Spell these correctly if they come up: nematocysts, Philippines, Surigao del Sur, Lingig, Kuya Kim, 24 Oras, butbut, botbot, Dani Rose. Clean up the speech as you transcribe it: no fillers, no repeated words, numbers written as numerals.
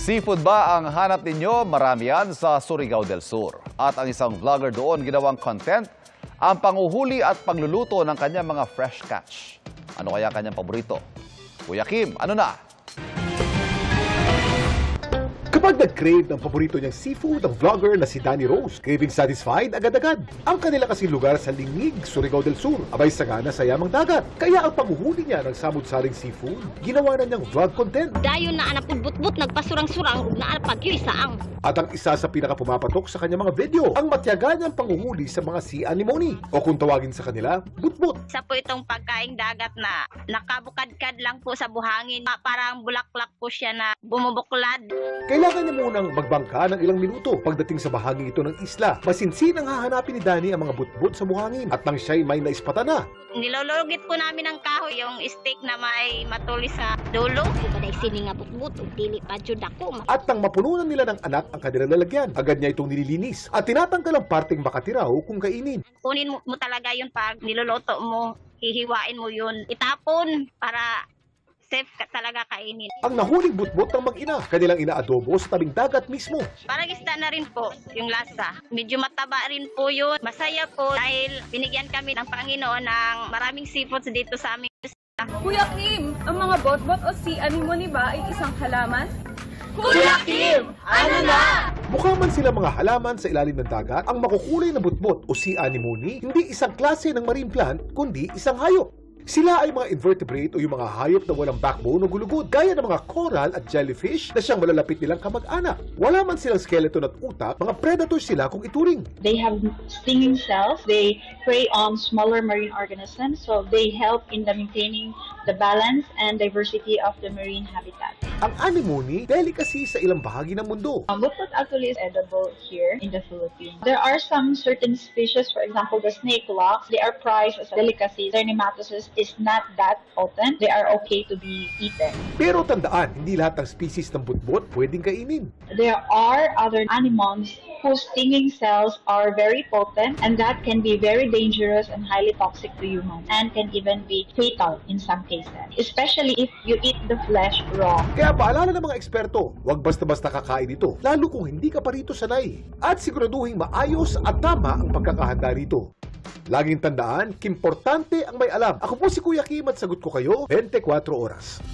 Seafood ba ang hanap ninyo? Marami yan sa Surigao del Sur. At ang isang vlogger doon ginawang content ang panguhuli at pagluluto ng kanyang mga fresh catch. Ano kaya kanyang paborito? Kuya Kim, ano na? Kapag nag-crave ng paborito niyang seafood ang vlogger na si Dani Rose, craving satisfied agad-agad. Ang kanila kasi lugar sa Lingig, Surigao del Sur, abay sagana sa yamang dagat. Kaya ang panguhuli niya ng samut-saring seafood, ginawa na niyang vlog content. Dayon na anak but-but nagpasurang-surang ug naalpag yu isaang. At ang isa sa pinakapumapatok sa kanyang mga video, ang matyaga niyang panguhuli sa mga sea anemone o kung tawagin sa kanila, but-but. Isa po itong pagkaing dagat na nakabukadkad lang po sa buhangin, parang bulaklak po siya na bumubuklad. Kailangan niya munang magbangka ng ilang minuto pagdating sa bahagi ito ng isla. Masinsin ang hahanapin ni Dani ang mga butbut sa buhangin at nang siya'y may naispata na. Nilologit po namin ang kahoy, yung steak na may matulis sa dulo. Ibaday sining nga butbut, dili pa jud ako. At nang mapununan nila ng anak ang kanilang lalagyan, agad niya itong nililinis at tinatanggal ang parteng makatira o kung kainin. Kunin mo talaga yun pag niloloto mo, hihiwain mo yun, itapon para talaga kainin. Ang nahuling butbot ng mag-ina, kanilang inaadobo sa tabing dagat mismo. Parang isda na rin po yung lasa. Medyo mataba rin po yun. Masaya po dahil binigyan kami ng Panginoon ng maraming seafoods dito sa aming isla. Kuya Kim, ang mga botbot o sea anemone ba ay isang halaman? Kuya Kim, ano na? Mukha man sila mga halaman sa ilalim ng dagat, ang makukulay na butbot o sea anemone, hindi isang klase ng marine plant, kundi isang hayop. Sila ay mga invertebrate o yung mga hayop na walang backbone o gulugod, gaya ng mga coral at jellyfish na siyang malalapit nilang kamag-anak. Wala man silang skeleton at utak, mga predators sila kung ituring. They have stinging cells, they prey on smaller marine organisms, so they help in the maintaining the balance and diversity of the marine habitat. Ang anemone, delicacy sa ilang bahagi ng mundo. Butbut actually is edible here in the Philippines. There are some certain species, for example, the snake locks, they are prized as a delicacy. Their nematocysts is not that potent. They are okay to be eaten. Pero tandaan, hindi lahat ng species ng butbut pwedeng kainin. There are other anemones whose stinging cells are very potent and that can be very dangerous and highly toxic to humans and can even be fatal in some cases, especially if you eat the flesh raw. Kaya paalala ng mga eksperto, huwag basta-basta kakain ito, lalo kung hindi ka pa rito sanay. At siguraduhin maayos at tama ang pagkakahanda rito. Laging tandaan, importante ang may alam. Ako po si Kuya Kim at sagot ko kayo 24 oras.